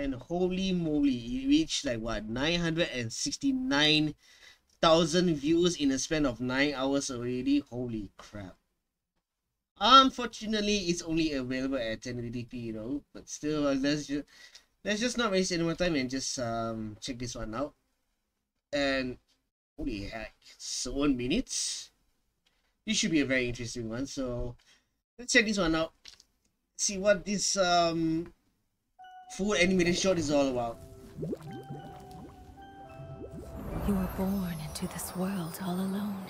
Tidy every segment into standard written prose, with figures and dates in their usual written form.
And holy moly, it reached like what, 969,000 views in a span of 9 hours already. Holy crap. Unfortunately, it's only available at 1080p, you know, but still, let's just not waste any more time and just check this one out. And holy heck, it's 1 minute. This should be a very interesting one, so let's check this one out, see what this full animated short is all about. You were born into this world all alone,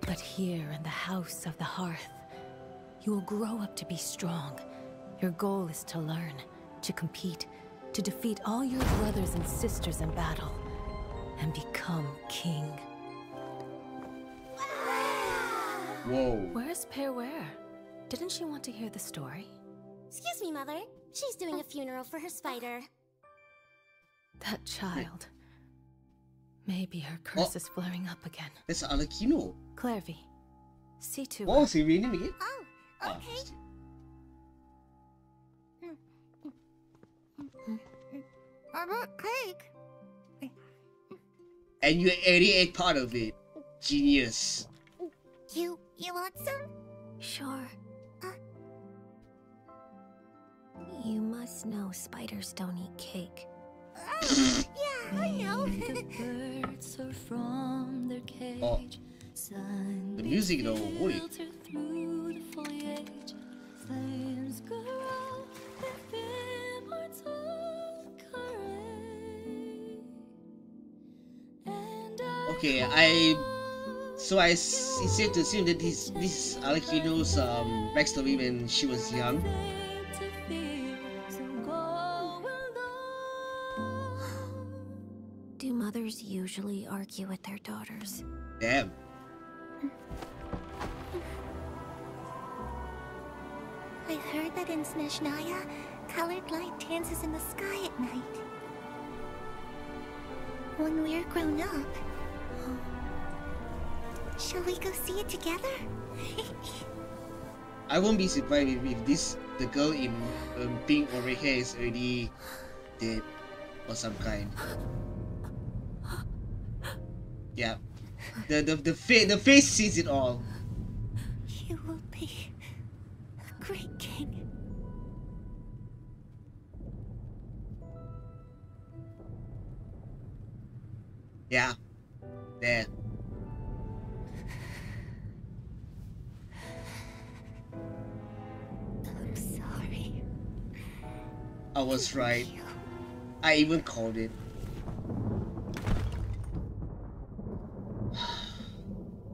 but here in the house of the hearth, you will grow up to be strong. Your goal is to learn, to compete, to defeat all your brothers and sisters in battle, and become king. Whoa. Where's Pearware? Didn't she want to hear the story? Excuse me, Mother. She's doing a funeral for her spider. That child. Maybe her curse is flaring up again. It's Arlecchino. Clervie. See to it. Oh, see reading again? Oh, okay. I want cake. And you ate part of it. Genius. You want some? Sure. You must know spiders don't eat cake. Oh, yeah, I know. The birds are from their cage. Oh. The music though, holy. Through the foliage, flames grow with immortal courage. And okay, it's safe to assume that this is Arlecchino's backstory when she was young. Do mothers usually argue with their daughters? Damn. I heard that in Snezhnaya, colored light dances in the sky at night. When we're grown up, shall we go see it together? I won't be surprised if the girl in pink over here is already dead or some kind. Yeah, the face sees it all. You will be a great king. Yeah, there. I was right. I even called it.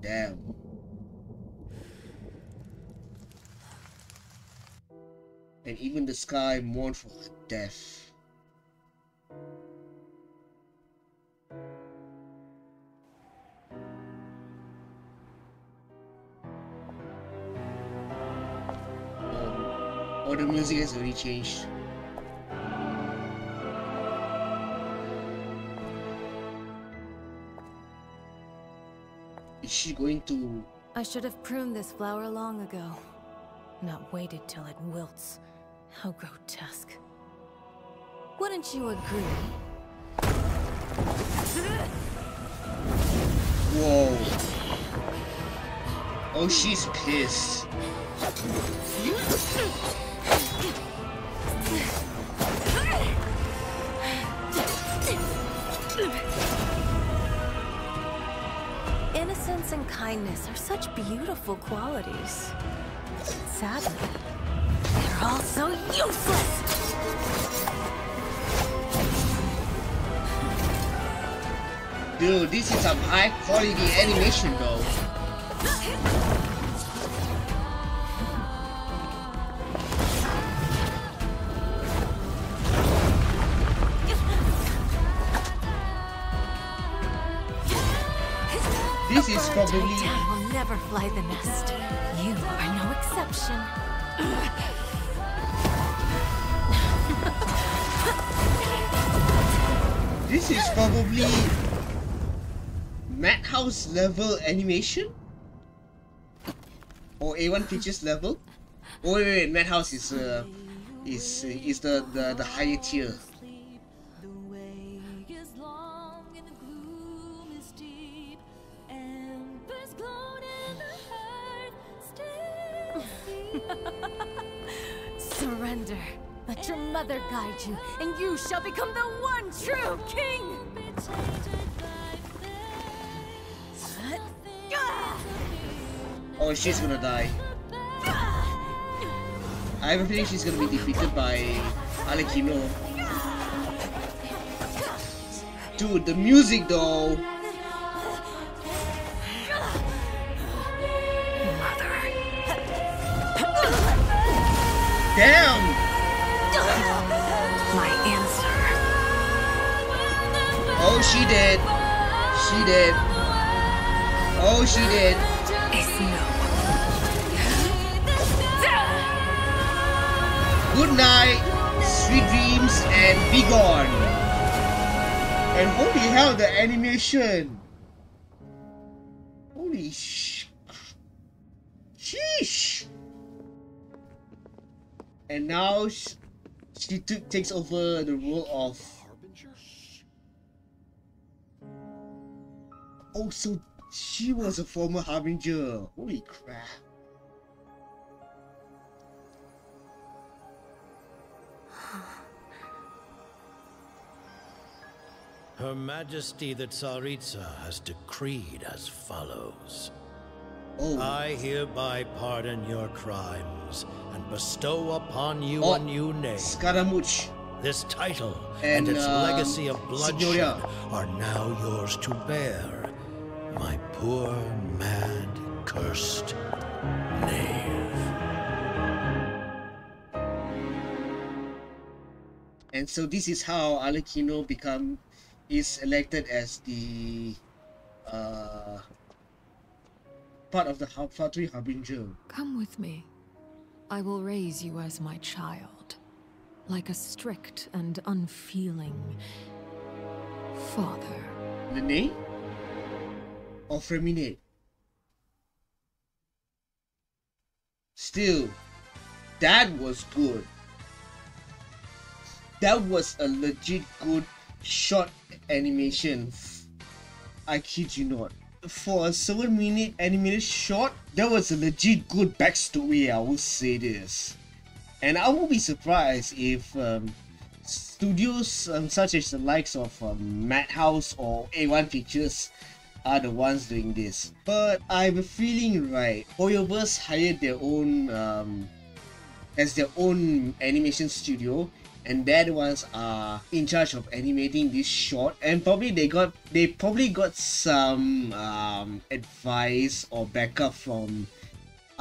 Damn. And even the sky mourned for her death. All the music has already changed. She going to... I should have pruned this flower long ago, not waited till it wilts. How grotesque. Wouldn't you agree? Whoa. Oh, she's pissed. Innocence and kindness are such beautiful qualities. Sadly, they're all so useless! Dude, this is some high quality animation though. This is probably... will never fly the nest. You are no exception. This is probably Madhouse level animation? Or A1 Pictures level? Oh wait, Madhouse is is the higher tier. Surrender. Let your mother guide you, and you shall become the one true king! Oh, she's gonna die. I have a feeling she's gonna be defeated by Arlecchino. Dude, the music though! Damn! My answer. Oh, she did. She did. Oh, she did. It's no. Good night, sweet dreams, and be gone. And holy hell, the animation. Holy sh. Sheesh. And now she takes over the role of Harbinger. Oh, so she was a former Harbinger. Holy crap. Her Majesty the Tsaritsa has decreed as follows. Oh. I hereby pardon your crimes and bestow upon you a new name. Scaramouche. This title and its legacy of bloodshed are now yours to bear, my poor, mad, cursed knave. And so this is how Arlecchino is elected as the part of the Fatui Harbinger. Come with me. I will raise you as my child, like a strict and unfeeling father. Lynette or Freminet? Still, that was good. That was a legit good short animation. I kid you not. For a 7-minute animated short, that was a legit good backstory, I will say this. And I won't be surprised if studios such as the likes of Madhouse or A1 Pictures are the ones doing this. But I have a feeling, right, HoYoverse hired their own, as their own animation studio, and that ones are in charge of animating this short, and probably they probably got some advice or backup from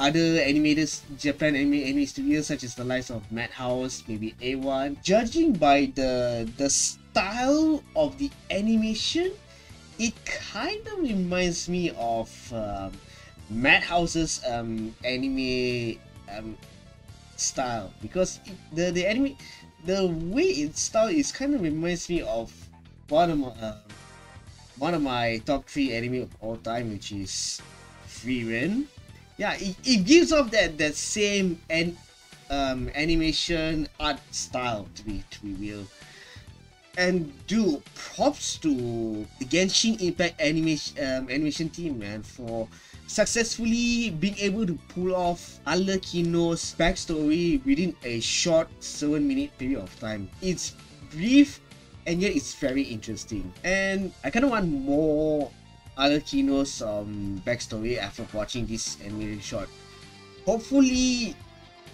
other animators, Japan anime studios such as the likes of Madhouse, maybe A1. Judging by the style of the animation, it kind of reminds me of Madhouse's anime style, because the way it's style is kind of reminds me of one of my top 3 anime of all time, which is Frieren. Yeah, it gives off that same animation art style, to be real. And do props to the Genshin Impact animation team, man, for successfully being able to pull off Arlecchino's backstory within a short 7-minute period of time. It's brief and yet it's very interesting. And I kind of want more Arlecchino's backstory after watching this animated short. Hopefully,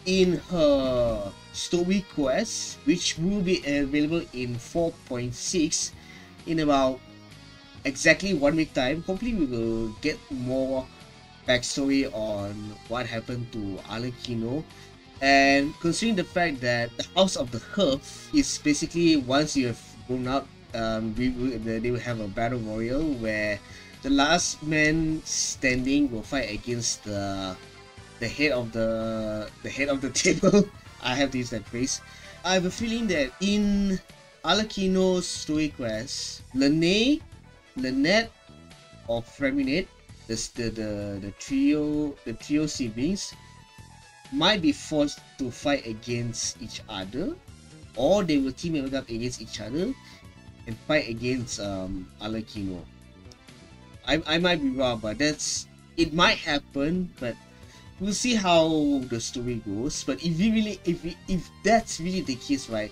in her story quest, which will be available in 4.6 in about exactly 1 week time, hopefully we will get more backstory on what happened to Arlecchino. And considering the fact that the House of the Herb is basically, once you have grown up, they will have a battle royal where the last man standing will fight against the head of the head of the table. I have to use that phrase. I have a feeling that in Arlecchino's story quest, Lynette, or Freminet, the trio siblings, might be forced to fight against each other, or they will team up against each other and fight against Arlecchino. I might be wrong, but that's, it might happen, but we'll see how the story goes. But if we really, if that's really the case, right,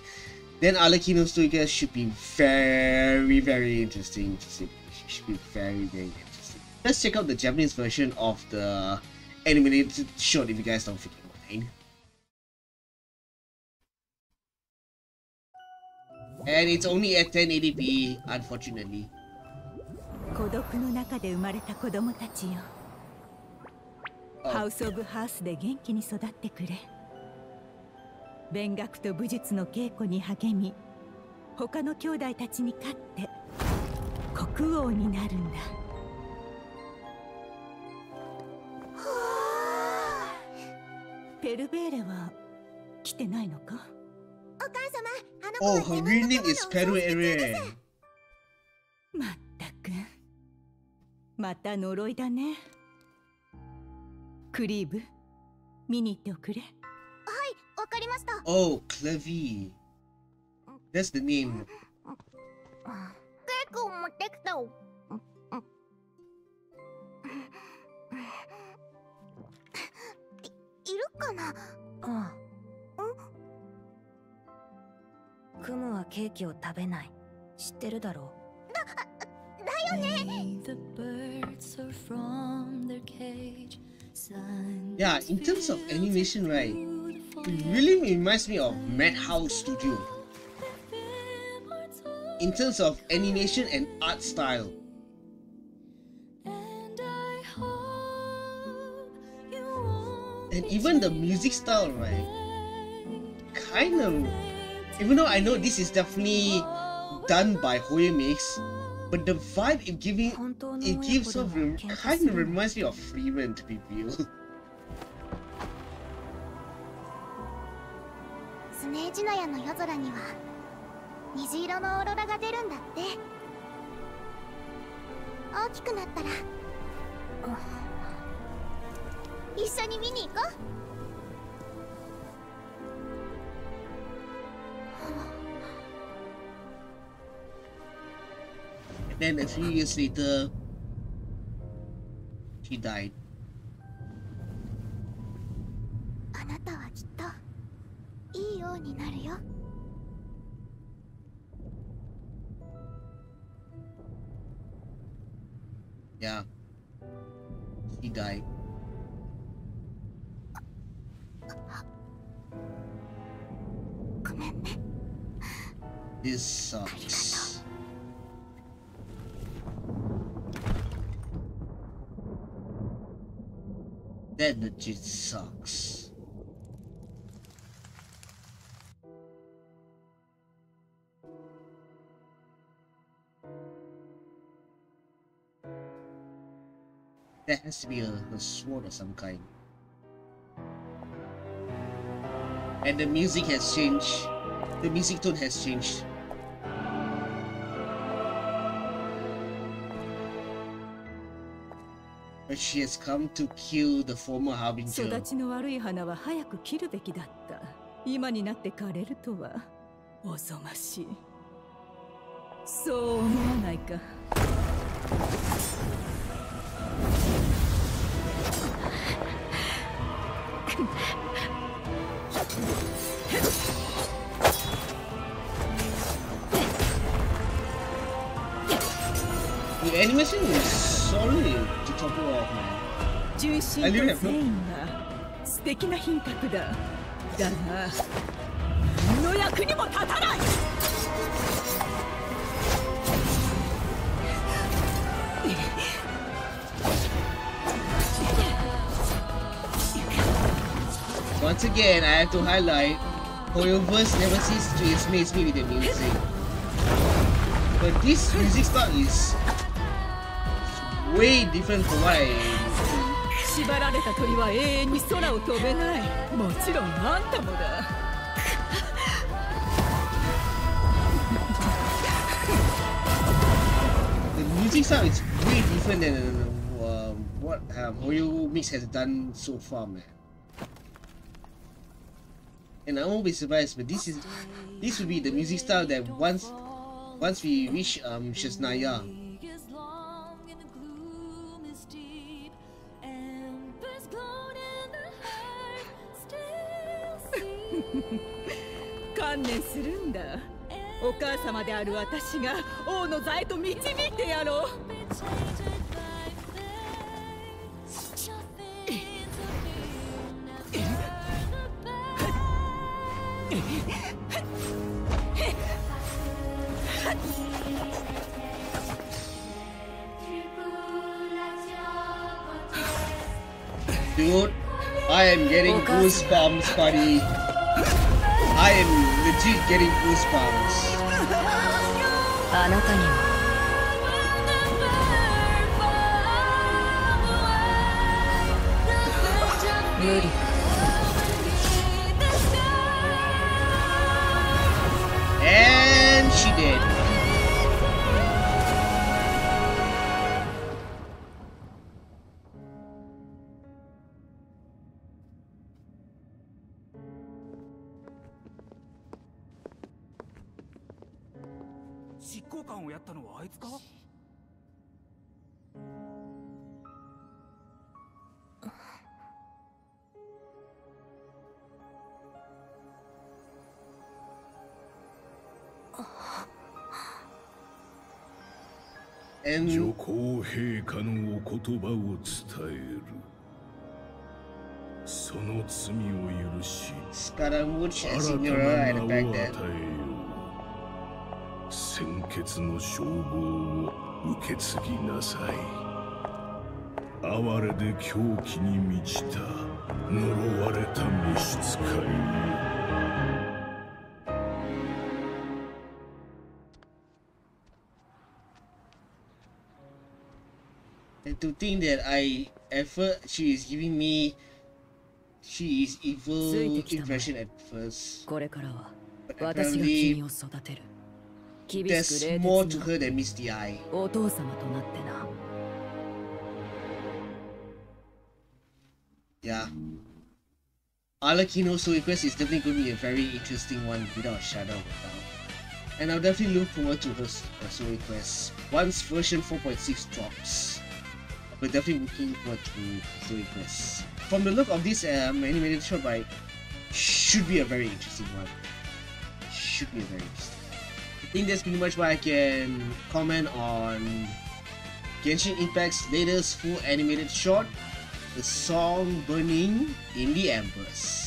then Arlecchino's story should be very, very interesting. It should be very, very interesting. Let's check out the Japanese version of the animated short if you guys don't freaking mind. And it's only at 1080p, unfortunately. ハウスオブハースで元気に育ってくれ。勉学と武術の稽古に励み、他の兄弟たちに勝って国王になるんだ。ペルベーレは来てないのか？お母様、あの子は自分のことを教えてください。まったく、また呪いだね。 Clervie, oh, Clervie. That's the name. The birds are from their cage. Yeah, in terms of animation, right, it really reminds me of Madhouse Studio. In terms of animation and art style. And even the music style, right, kind of, even though I know this is definitely done by Hoyo Mix, but the vibe it giving, it gives off, kind of reminds me of Frieren, to be real. Snezhnaya no yozora ni wa nijiiro no aurora ga deru n datte. Ookiku natta ra issho ni mini iko. Then a few years later, she died. Yeah, she died. This sucks. That legit sucks. That has to be a sword of some kind. And the music has changed. The music tone has changed. But she has come to kill the former Harbinger. The animation is solid. I really have Once again, I have to highlight, HoYoverse never ceases to amaze me with the music. But this music style is way different from what I... 縛られた鳥は永遠に空を飛べない。もちろんあんたもだ。The music sound is way different than what Hoyo Mix has done so far, man. and I won't be surprised. But this will be the music style that once we reach Snezhnaya. Dude, I am getting goosebumps, buddy. I am legit getting goosebumps. And she did. And Scaramouche and Signora at the back then. And to think that she is giving me, she is evil impression at first. But apparently, there's more to her than meets the eye. Yeah. Arlecchino's request is definitely going to be a very interesting one without a shadow of a doubt. And I'll definitely look forward to her request once version 4.6 drops. We're definitely looking forward to her request. From the look of this animated short by, should be a very interesting one. Should be a very interesting one. I think that's pretty much what I can comment on Genshin Impact's latest full animated short, The Song Burning in the Embers.